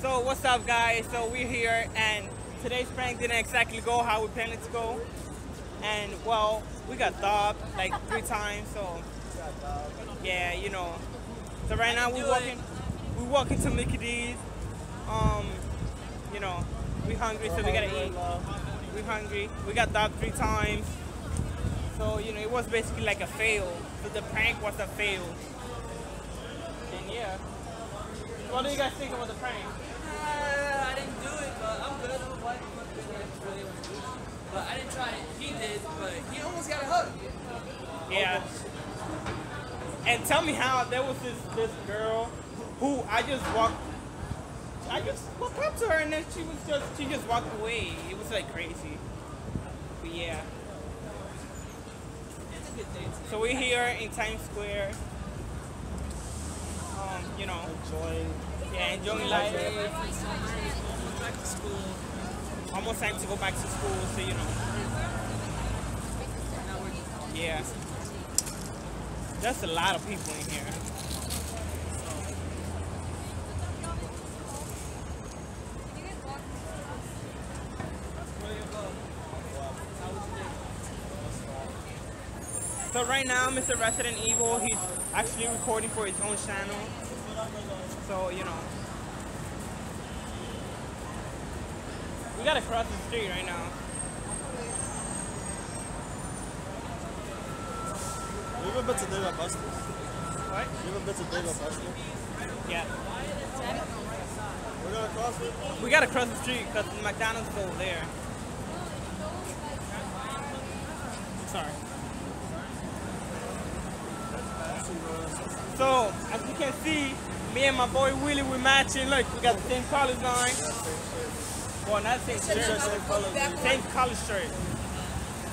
So what's up, guys? So we're here, and today's prank didn't exactly go how we planned it to go. And well, we got robbed like 3 times. So yeah, you know. So right now we're walking to Mickey D's. You know, we hungry, so we gotta eat. We hungry. We got robbed 3 times. So you know, it was basically like a fail. So the prank was a fail. And yeah. What do you guys think about the prank? I didn't do it, but I'm good. My wife really was good. But I didn't try it. He did, but he almost got a hug. Yeah. And tell me how there was this girl who I just walked up to her, and then she just walked away. It was like crazy. But yeah. It's a good day today. So we're here in Times Square. You know, enjoying life. Almost back to school. Almost time to go back to school, so you know. Yeah. That's a lot of people in here. So right now, Mr. Resident Evil, he's actually recording for his own channel. So, you know. We gotta cross the street right now. You have a bit to Dave at Buster's. What? You have a bit to Dave at Buster's. Yeah. We gotta cross the street because McDonald's is over there. Sorry. So, as you can see, me and my boy Willie, we're matching. Look, we got the same collar line. Well, not the same shirt. Same color shirt.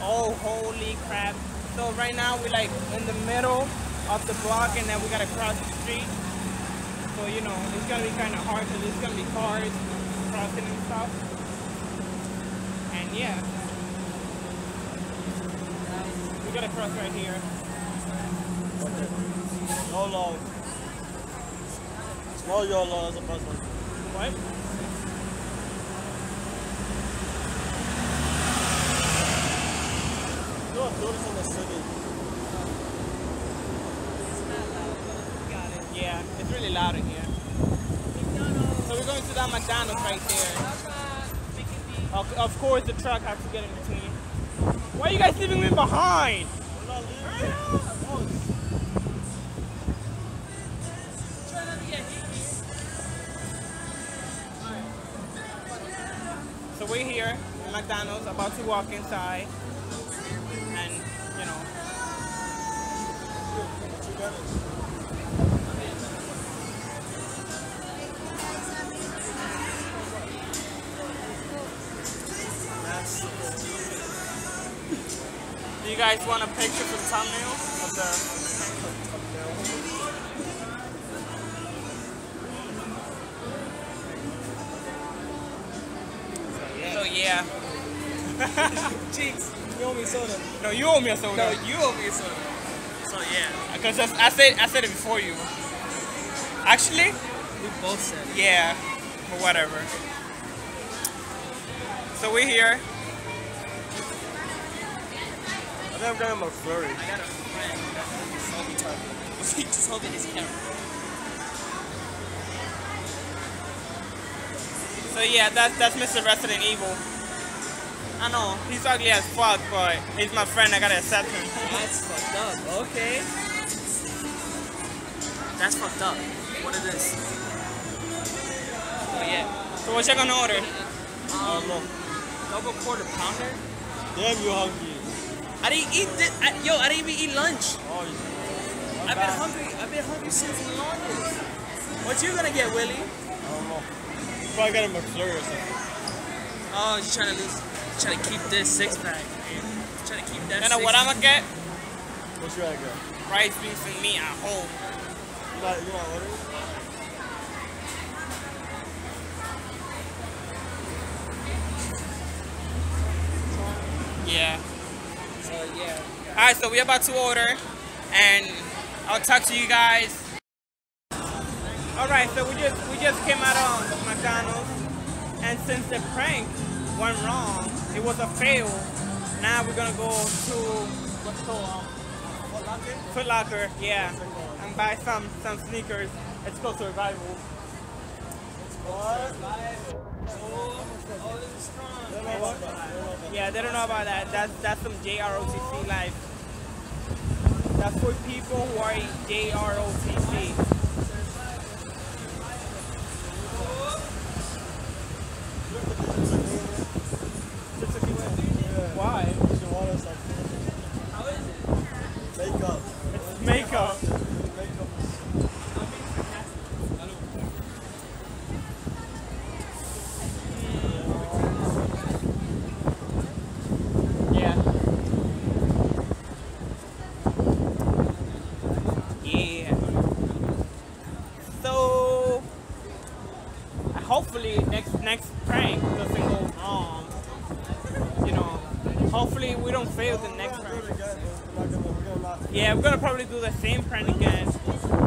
Oh, holy crap. So right now, we're like in the middle of the block, and then we gotta cross the street. So, you know, it's gonna be kinda hard, because there's gonna be cars crossing and stuff. And yeah. We gotta cross right here. YOLO. No YOLO as a person. What? You don't do this in the city. It's not loud, but we got it. Yeah, it's really loud in here. McDonald's. So we're going to that McDonald's right there. Of course the truck has to get in between. Why are you guys leaving me behind? I'm not leaving. So we're here in McDonald's, about to walk inside, and you know. Do you guys want a picture for the thumbnail of the? Yeah. Cheeks, you owe me a soda. No, you owe me a soda. No, you owe me a soda. So yeah. Because I said it before you. Actually, we both said it. Yeah. But whatever. So we're here. I think I'm grabbing my flurry. I got a friend that's holding just holding his camera. So yeah, that's Mr. Resident Evil. I know, he's ugly as fuck, but he's my friend, I gotta accept him. That's fucked up, okay. That's fucked up. What is this? Oh yeah. So what you gonna order? Double quarter pounder? Damn, you hungry. I didn't eat this, I didn't even eat lunch. Oh yeah. I've been hungry since the longest. What you gonna get, Willie? I don't know. Probably got a McFlurry or something. Oh, he's trying to keep this six-pack, man. He's trying to keep that. You know what I'm gonna get? What you gonna get? Rice, beans, and meat at home. You not ordering? Yeah. So yeah. All right, so we're about to order, and I'll talk to you guys. All right, so we just came out of McDonald's, and since the prank went wrong, it was a fail. Now we're gonna go to what's called Foot Locker. Foot Locker, yeah, and buy some sneakers. Let's go to Revival. Yeah, they don't know about that. That's some JROTC life. That's for people who are in JROTC. Why? Because the water is like. How is it? Makeup. It's makeup. Next prank doesn't go wrong. You know, hopefully we don't fail the next prank. Yeah, we're gonna probably do the same prank again,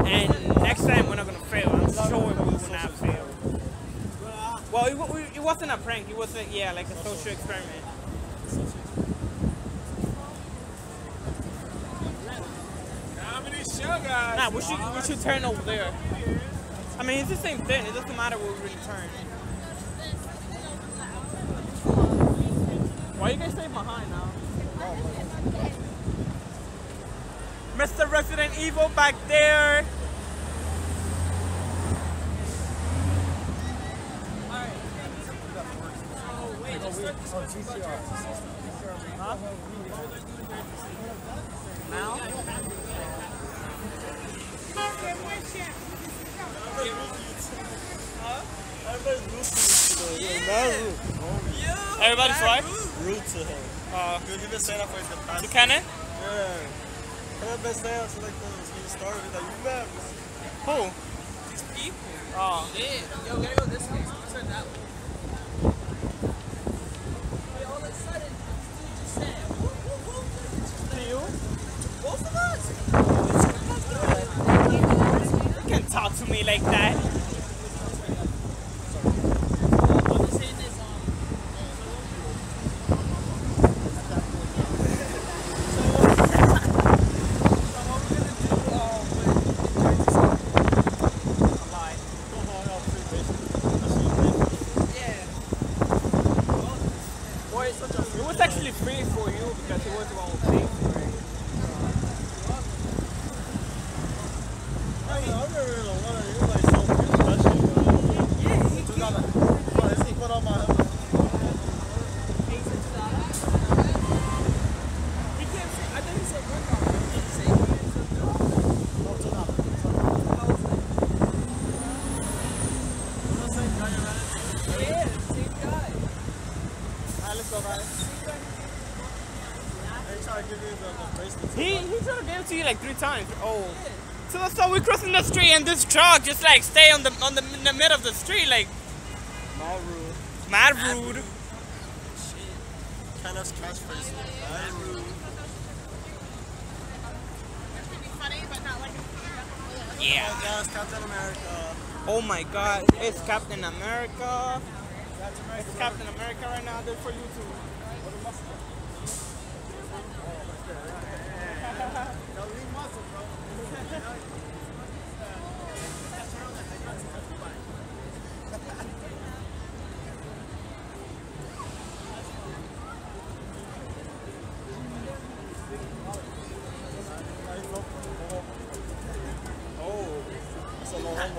and next time we're not gonna fail. I'm sure we will not fail. Well, it wasn't a prank. It was a, yeah, like a social experiment. Nah, we should turn over there. I mean, it's the same thing. It doesn't matter where we return. Why you guys stay behind now? Mr. Resident Evil back there! Alright. Oh, wait. Huh? Now? Huh? Everybody's everybody's right? Rude to him. Dude, you've been saying that for the past. To Kenan? Yeah. Kenan been saying that since like the start of it. Like, you mad, man. Who? These people. Oh. Shit. Yo, we gotta go this way. Let's turn that way. Hey, all of a sudden, this dude just said, whoop, whoop, whoop. To you? Both of us? You can't talk to me like that. Like 3 times. Oh, yeah. So we're crossing the street and this truck just like stay in the middle of the street like. Mad rude. Mad rude. Shit. Kind of cash person. Mad rude. That's gonna be funny, but not like. Yeah. Oh, yeah, it's Captain America. Oh my God, it's Captain America. It's Captain America right now. They're for YouTube.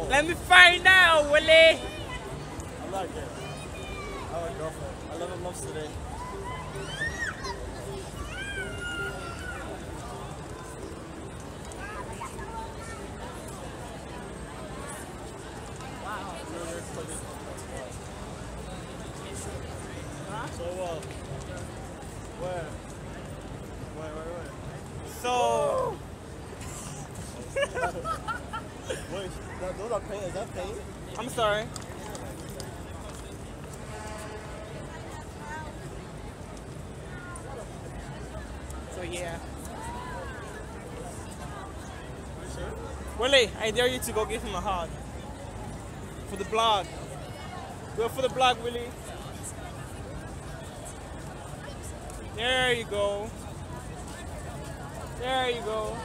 Let me find out, Willie! I like it. I have a girlfriend. I love him most today. I dare you to go give him a hug. for the blog. Do it for the blog, Willie. There you go. There you go.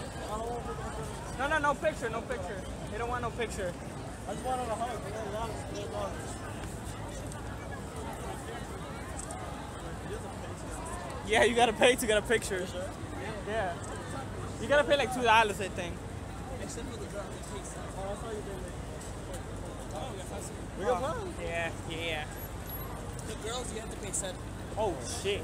No, no, no picture, no picture. They don't want no picture. I just want on a hug. Yeah, you gotta pay to get a picture. Yeah. You gotta pay like $2, I think. Except for the drop. Oh, I saw you did it. Oh, yes, I see. We got fun. Yeah, yeah. The girls, you have to pay $7. Oh, shit.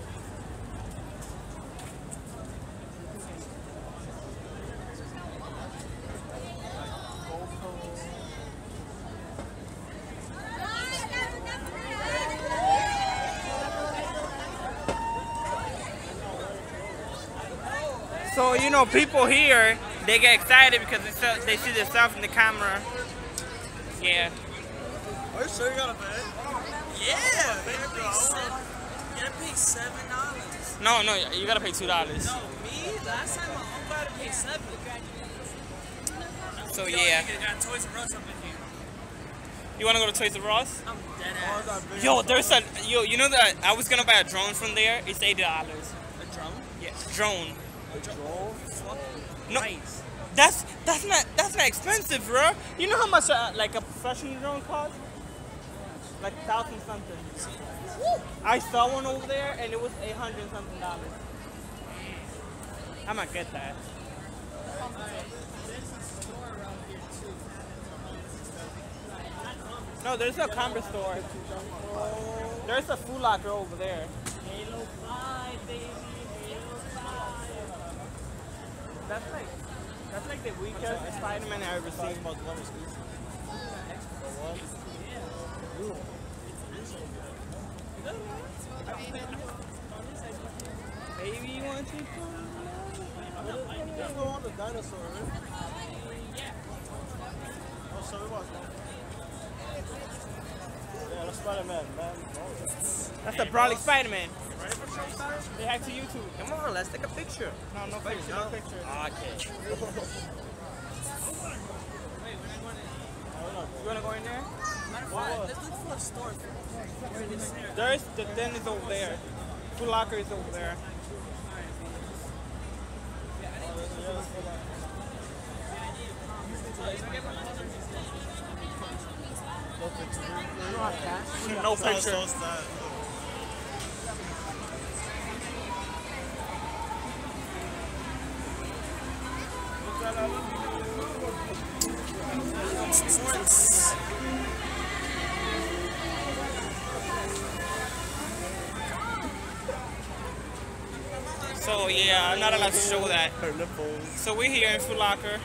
So, you know, people here, they get excited because they see themselves in the camera. Yeah. Are you sure you got a bed? Yeah, there you go. You gotta pay $7. No, no, you gotta pay $2. No, me? Last time I'm about to pay $7. So, yeah. They got Toys R Us up in here. You wanna go to Toys R Us? I'm dead ass. Yo, there's a, yo, you know that I was gonna buy a drone from there? It's $80. A drone? Yes, drone. A drone? No, nice. That's not expensive, bro. You know how much like a professional drone costs? Like $1,000 something. Woo! I saw one over there and it was $800 something. I might get that. No, there's no Converse store. There's a Foot Locker over there. Halo 5, baby. That's like the weakest Spider-Man I've ever seen. Baby, you want to go on the dinosaur, right? Yeah. Oh, so it was. Yeah, that's Spider-Man, man. That's the brolic Spider-Man. They hacked to YouTube. Come on, let's take a picture. No, no picture, no picture. Okay. You wanna go in there? Let's look for a store. There's the den is over there. Foot Locker is over there. No picture. So yeah, I'm not allowed to show that. So we're here in Foot Locker.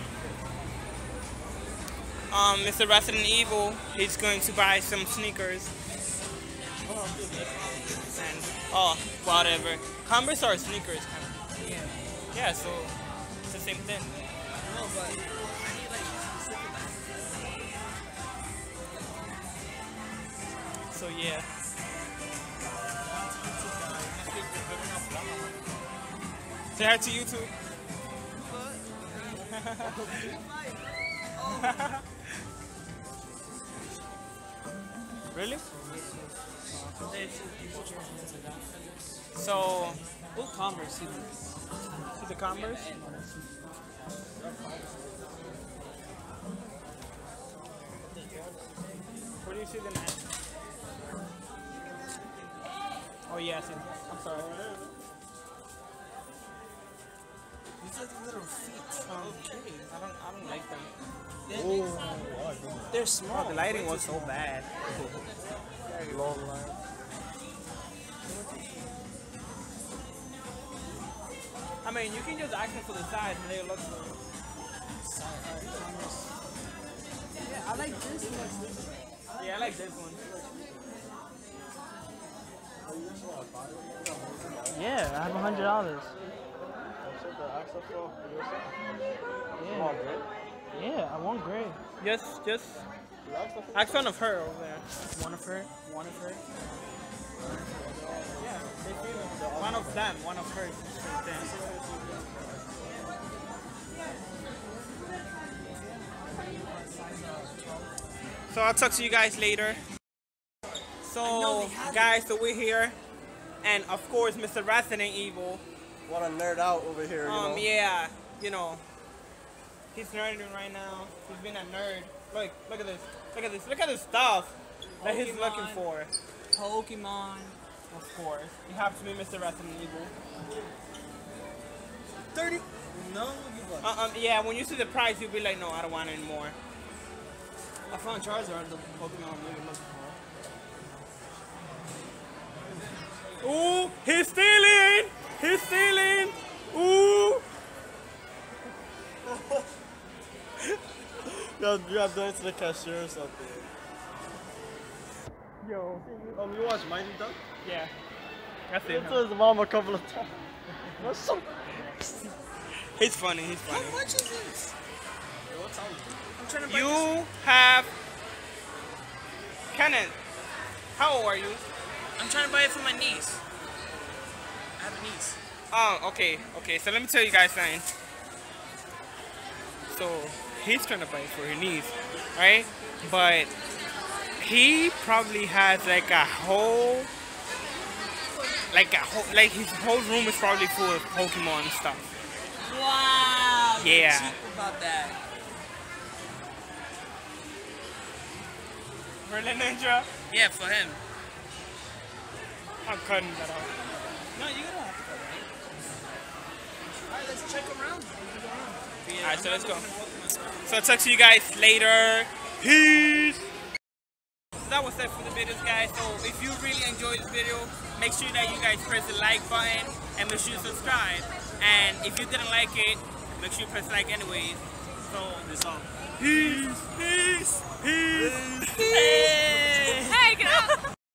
Mr. Resident Evil, he's going to buy some sneakers. And oh, whatever. Converse are sneakers, kind of. Yeah. Yeah, so it's the same thing. No, but I need like specific bags. So yeah. Say hi to YouTube. Really? So, what Converse? See the Converse? What do you see them at? Oh yeah, I'm sorry. These are the little feet. Okay. I don't like them. They're small. Oh, the lighting was so bad. Long line. I mean, you can just access to the side and they look good. Yeah, I like this one. Yeah, I like this one. Yeah, I have $100. Yeah. Yeah, I want gray. Yes, just ask one of her over there. One of her. Yeah, they feel it. One of them, one of her. So I'll talk to you guys later. So guys, so we're here, and of course Mr. Resident Evil. Want to nerd out over here? You know? Yeah, you know, he's nerding right now. He's been a nerd. Look, look at this. Look at this. Look at this stuff that he's looking for. Pokemon. Of course, you have to be Mr. Resident Evil. 30. No. Yeah, when you see the price, you'll be like, no, I don't want it anymore. I found Charizard, the Pokemon I'm really looking for. Ooh, he's stealing! He's stealing! Ooh! Yo, you have to go to the cashier or something. Yo. You watch Mindy, though? Yeah. That's it. I told his mom a couple of times. What's so... He's funny, he's funny. How much is this? Hey, what time is this? I'm trying to break this. Have... Kenan, how old are you? I'm trying to buy it for my niece. I have a niece. Oh, okay, okay. So let me tell you guys something. So, he's trying to buy it for her niece, right? But he probably has like a whole... like his whole room is probably full of Pokemon and stuff. Wow, yeah. Cheap about that. Really, Ninja? Yeah, for him. I'm cutting that off. No, you don't have to cut it. Alright, let's check around. Yeah, alright, so let's go. So I'll talk to you guys later. Peace! So that was it for the videos, guys. So if you really enjoyed this video, make sure that you guys press the like button and make sure you subscribe. And if you didn't like it, make sure you press like anyways. So, this all. Peace!